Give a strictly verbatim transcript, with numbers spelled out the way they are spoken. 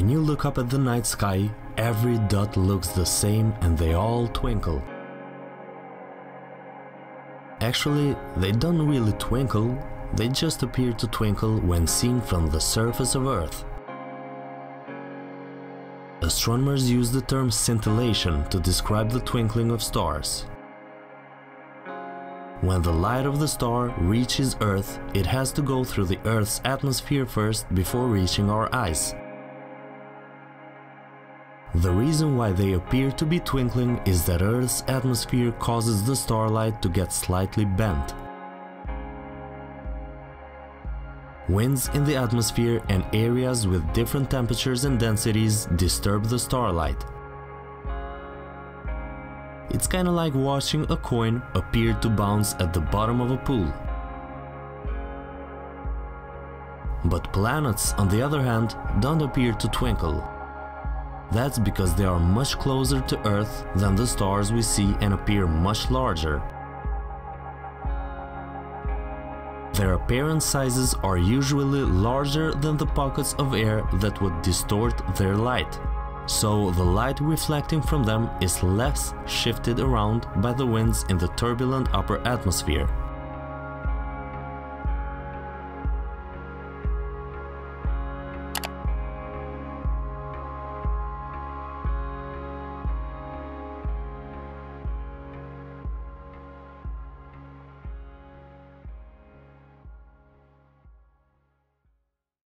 When you look up at the night sky, every dot looks the same and they all twinkle. Actually, they don't really twinkle, they just appear to twinkle when seen from the surface of Earth. Astronomers use the term scintillation to describe the twinkling of stars. When the light of the star reaches Earth, it has to go through the Earth's atmosphere first before reaching our eyes. The reason why they appear to be twinkling is that Earth's atmosphere causes the starlight to get slightly bent. Winds in the atmosphere and areas with different temperatures and densities disturb the starlight. It's kinda like watching a coin appear to bounce at the bottom of a pool. But planets, on the other hand, don't appear to twinkle. That's because they are much closer to Earth than the stars we see and appear much larger. Their apparent sizes are usually larger than the pockets of air that would distort their light. So the light reflecting from them is less shifted around by the winds in the turbulent upper atmosphere.